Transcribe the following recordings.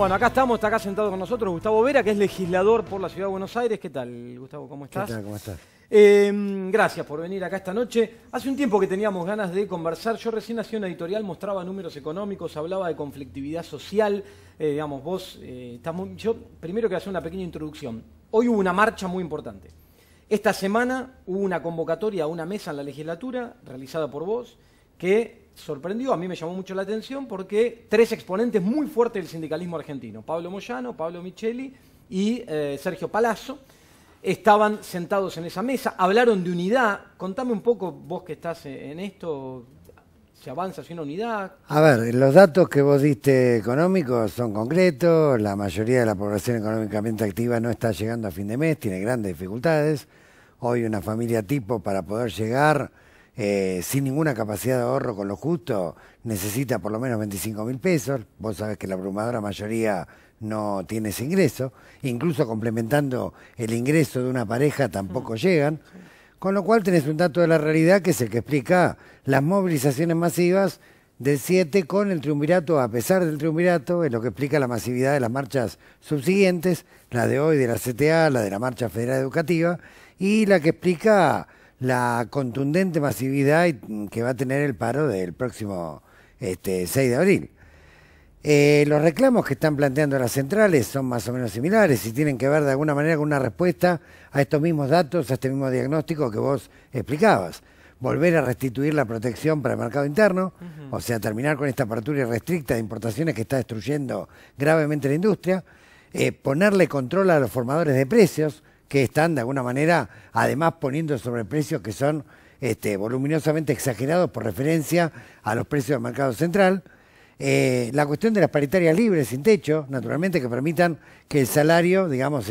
Bueno, acá estamos, está acá sentado con nosotros Gustavo Vera, que es legislador por la Ciudad de Buenos Aires. ¿Qué tal, Gustavo? ¿Cómo estás? ¿Qué tal? ¿Cómo estás? Gracias por venir acá esta noche. Hace un tiempo que teníamos ganas de conversar. Yo recién hacía una editorial, mostraba números económicos, hablaba de conflictividad social. Digamos, vos... yo primero quiero hacer una pequeña introducción. Hoy hubo una marcha muy importante. Esta semana hubo una convocatoria a una mesa en la legislatura, realizada por vos, que sorprendió, a mí me llamó mucho la atención, porque tres exponentes muy fuertes del sindicalismo argentino, Pablo Moyano, Pablo Micheli y Sergio Palazzo, estaban sentados en esa mesa, hablaron de unidad. Contame un poco, vos que estás en esto, ¿se avanza hacia una unidad? A ver, los datos que vos diste económicos son concretos, la mayoría de la población económicamente activa no está llegando a fin de mes, tiene grandes dificultades. Hoy una familia tipo, para poder llegar sin ninguna capacidad de ahorro con lo justo, necesita por lo menos 25.000 pesos. Vos sabés que la abrumadora mayoría no tiene ese ingreso. Incluso complementando el ingreso de una pareja tampoco llegan. Con lo cual tenés un dato de la realidad que es el que explica las movilizaciones masivas del 7 con el triunvirato, a pesar del triunvirato, es lo que explica la masividad de las marchas subsiguientes, la de hoy de la CTA, la de la Marcha Federal Educativa, y la que explica la contundente masividad que va a tener el paro del próximo 6 de abril. Los reclamos que están planteando las centrales son más o menos similares y tienen que ver de alguna manera con una respuesta a estos mismos datos, a este mismo diagnóstico que vos explicabas. Volver a restituir la protección para el mercado interno, o sea, terminar con esta apertura irrestricta de importaciones que está destruyendo gravemente la industria, ponerle control a los formadores de precios, que están de alguna manera además poniendo sobre precios que son voluminosamente exagerados por referencia a los precios del mercado central. La cuestión de las paritarias libres, sin techo, naturalmente, que permitan que el salario, digamos,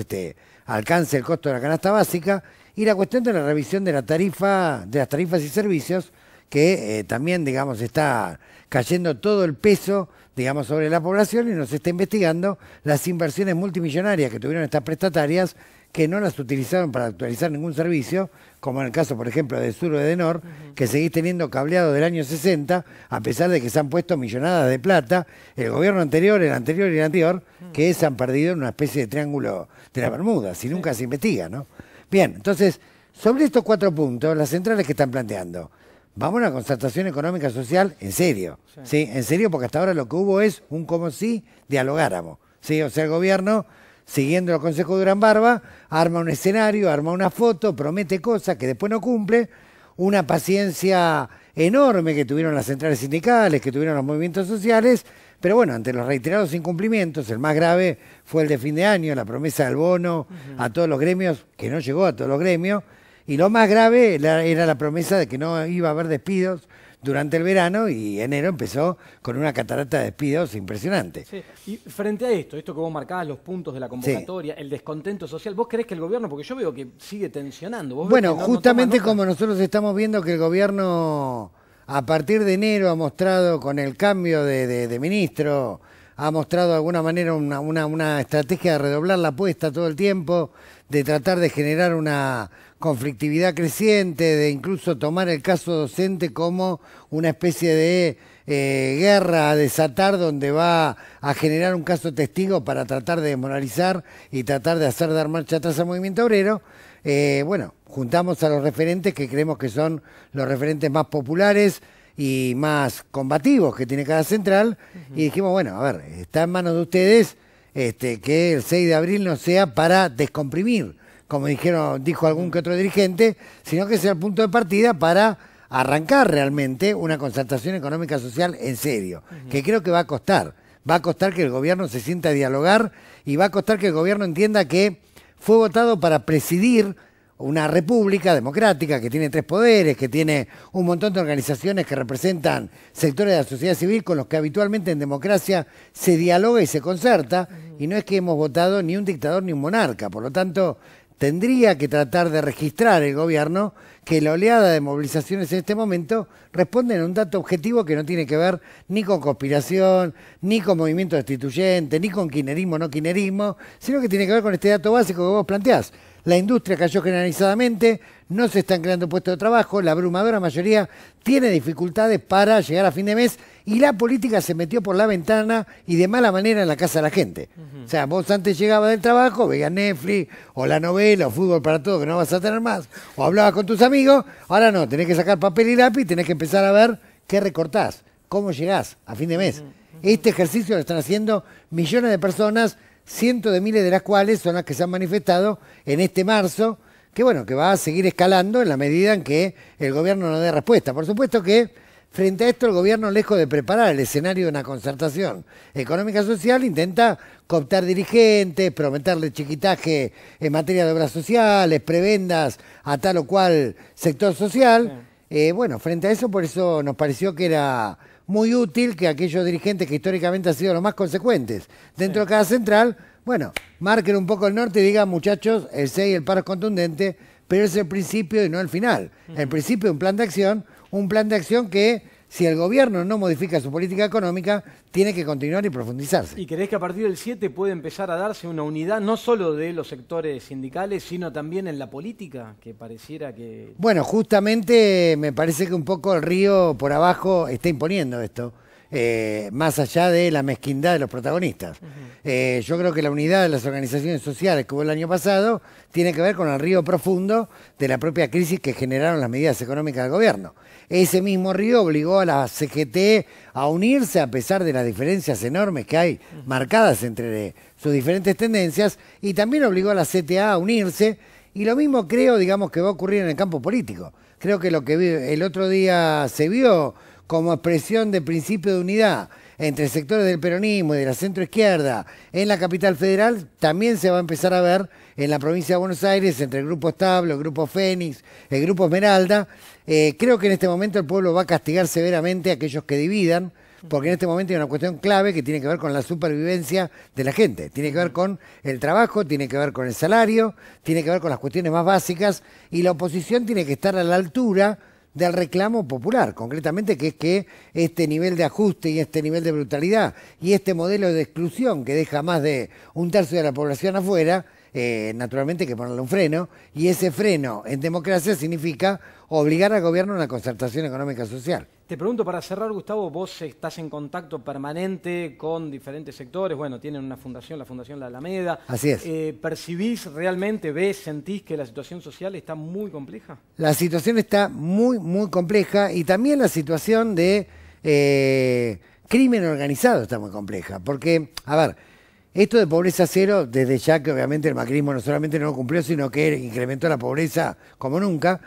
alcance el costo de la canasta básica, y la cuestión de la revisión de la tarifa, de las tarifas y servicios, que también, digamos, está cayendo todo el peso, digamos, sobre la población, y nos está investigando las inversiones multimillonarias que tuvieron estas prestatarias, que no las utilizaron para actualizar ningún servicio, como en el caso, por ejemplo, de Sur o de Edenor, que seguís teniendo cableado del año 60, a pesar de que se han puesto millonadas de plata, el gobierno anterior, el anterior y el anterior, que se han perdido en una especie de triángulo de la Bermuda, si nunca se investiga, ¿no? Bien, entonces, sobre estos cuatro puntos, las centrales que están planteando, vamos a una concertación económica social en serio, ¿sí? En serio, porque hasta ahora lo que hubo es un como si dialogáramos, ¿sí? O sea, el gobierno, siguiendo los consejos de Durán Barba, arma un escenario, arma una foto, promete cosas que después no cumple, una paciencia enorme que tuvieron las centrales sindicales, que tuvieron los movimientos sociales, pero bueno, ante los reiterados incumplimientos, el más grave fue el de fin de año, la promesa del bono a todos los gremios, que no llegó a todos los gremios, y lo más grave era la promesa de que no iba a haber despidos durante el verano, y enero empezó con una catarata de despidos impresionante. Sí. Y frente a esto que vos marcabas, los puntos de la convocatoria, el descontento social, ¿vos creés que el gobierno, porque yo veo que sigue tensionando? ¿Vos bueno, no, justamente no como nosotros estamos viendo que el gobierno a partir de enero ha mostrado, con el cambio de ministro, ha mostrado de alguna manera una estrategia de redoblar la apuesta todo el tiempo, de tratar de generar una conflictividad creciente, de incluso tomar el caso docente como una especie de guerra a desatar, donde va a generar un caso testigo para tratar de desmoralizar y tratar de hacer dar marcha atrás al movimiento obrero. Bueno, juntamos a los referentes que creemos que son los referentes más populares y más combativos que tiene cada central, y dijimos, bueno, a ver, está en manos de ustedes que el 6 de abril no sea para descomprimir, como dijo algún que otro dirigente, sino que sea el punto de partida para arrancar realmente una concertación económica social en serio, que creo que va a costar. Va a costar que el gobierno se sienta a dialogar, y va a costar que el gobierno entienda que fue votado para presidir una república democrática que tiene tres poderes, que tiene un montón de organizaciones que representan sectores de la sociedad civil con los que habitualmente en democracia se dialoga y se concerta, y no es que hemos votado ni un dictador ni un monarca. Por lo tanto, tendría que tratar de registrar el gobierno que la oleada de movilizaciones en este momento responden a un dato objetivo que no tiene que ver ni con conspiración, ni con movimiento destituyente, ni con kirchnerismo o no kirchnerismo, sino que tiene que ver con este dato básico que vos planteás. La industria cayó generalizadamente, no se están creando puestos de trabajo, la abrumadora mayoría tiene dificultades para llegar a fin de mes y la política se metió por la ventana y de mala manera en la casa de la gente. O sea, vos antes llegabas del trabajo, veías Netflix, o la novela, o Fútbol para Todos, que no vas a tener más, o hablabas con tus amigos, ahora no, tenés que sacar papel y lápiz, tenés que empezar a ver qué recortás, cómo llegás a fin de mes. Este ejercicio lo están haciendo millones de personas, cientos de miles de las cuales son las que se han manifestado en este marzo, que bueno, que va a seguir escalando en la medida en que el gobierno no dé respuesta. Por supuesto que frente a esto el gobierno, lejos de preparar el escenario de una concertación económica social, intenta cooptar dirigentes, prometerle chiquitaje en materia de obras sociales, prebendas a tal o cual sector social. Bueno, frente a eso, por eso nos pareció que era muy útil que aquellos dirigentes que históricamente han sido los más consecuentes dentro de cada central, bueno, marquen un poco el norte y digan, muchachos, el 6 y el paro es contundente, pero es el principio y no el final. El principio de un plan de acción que, si el gobierno no modifica su política económica, tiene que continuar y profundizarse. ¿Y crees que a partir del 7 puede empezar a darse una unidad no solo de los sectores sindicales, sino también en la política, que pareciera que...? Bueno, justamente me parece que un poco el río por abajo está imponiendo esto, más allá de la mezquindad de los protagonistas. Yo creo que la unidad de las organizaciones sociales que hubo el año pasado tiene que ver con el río profundo de la propia crisis que generaron las medidas económicas del gobierno. Ese mismo río obligó a la CGT a unirse a pesar de las diferencias enormes que hay marcadas entre sus diferentes tendencias, y también obligó a la CTA a unirse, y lo mismo creo, digamos, que va a ocurrir en el campo político. Creo que lo que el otro día se vio como expresión de principio de unidad entre sectores del peronismo y de la centroizquierda en la capital federal, también se va a empezar a ver en la provincia de Buenos Aires, entre el Grupo Establo, el Grupo Fénix, el Grupo Esmeralda. Creo que en este momento el pueblo va a castigar severamente a aquellos que dividan, porque en este momento hay una cuestión clave que tiene que ver con la supervivencia de la gente, tiene que ver con el trabajo, tiene que ver con el salario, tiene que ver con las cuestiones más básicas, y la oposición tiene que estar a la altura del reclamo popular, concretamente, que es que este nivel de ajuste y este nivel de brutalidad y este modelo de exclusión que deja más de un tercio de la población afuera, naturalmente hay que ponerle un freno, y ese freno en democracia significa obligar al gobierno a una concertación económica social. Te pregunto para cerrar, Gustavo, vos estás en contacto permanente con diferentes sectores, bueno, tienen una fundación, la Fundación La Alameda. Así es. ¿Percibís realmente, ves, sentís que la situación social está muy compleja? La situación está muy, muy compleja, y también la situación de crimen organizado está muy compleja, porque, a ver, esto de pobreza cero, desde ya que obviamente el macrismo no solamente no lo cumplió, sino que incrementó la pobreza como nunca.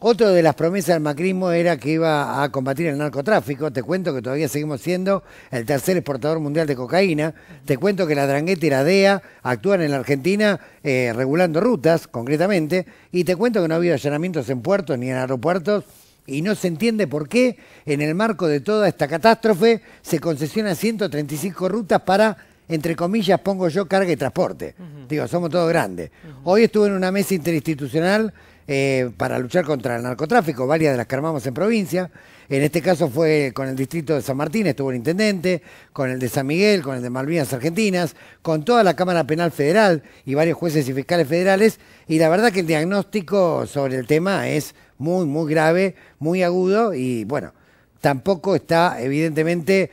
Otra de las promesas del macrismo era que iba a combatir el narcotráfico. Te cuento que todavía seguimos siendo el tercer exportador mundial de cocaína. Te cuento que la Drangueta y la DEA actúan en la Argentina regulando rutas, concretamente. Y te cuento que no ha habido allanamientos en puertos ni en aeropuertos. Y no se entiende por qué, en el marco de toda esta catástrofe, se concesionan 135 rutas para, entre comillas, pongo yo, carga y transporte. Digo, somos todos grandes. Hoy estuve en una mesa interinstitucional para luchar contra el narcotráfico, varias de las que armamos en provincia. En este caso fue con el distrito de San Martín, estuvo el intendente, con el de San Miguel, con el de Malvinas Argentinas, con toda la Cámara Penal Federal y varios jueces y fiscales federales, y la verdad que el diagnóstico sobre el tema es muy, muy grave, muy agudo, y bueno, tampoco está evidentemente,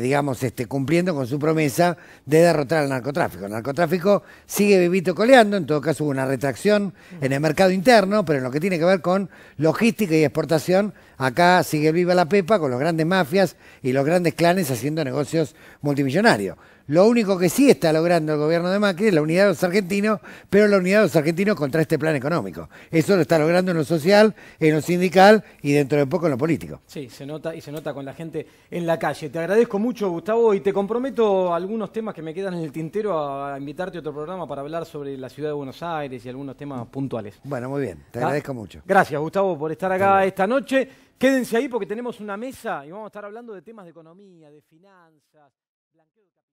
digamos, cumpliendo con su promesa de derrotar al narcotráfico. El narcotráfico sigue vivito coleando, en todo caso hubo una retracción en el mercado interno, pero en lo que tiene que ver con logística y exportación, acá sigue viva la pepa con las grandes mafias y los grandes clanes haciendo negocios multimillonarios. Lo único que sí está logrando el gobierno de Macri es la unidad de los argentinos, pero la unidad de los argentinos contra este plan económico. Eso lo está logrando en lo social, en lo sindical y dentro de poco en lo político. Sí, se nota, y se nota con la gente en la calle. Te agradezco mucho, Gustavo, y te comprometo algunos temas que me quedan en el tintero a invitarte a otro programa para hablar sobre la ciudad de Buenos Aires y algunos temas puntuales. Bueno, muy bien, te agradezco mucho. Gracias, Gustavo, por estar acá esta noche. Quédense ahí porque tenemos una mesa y vamos a estar hablando de temas de economía, de finanzas.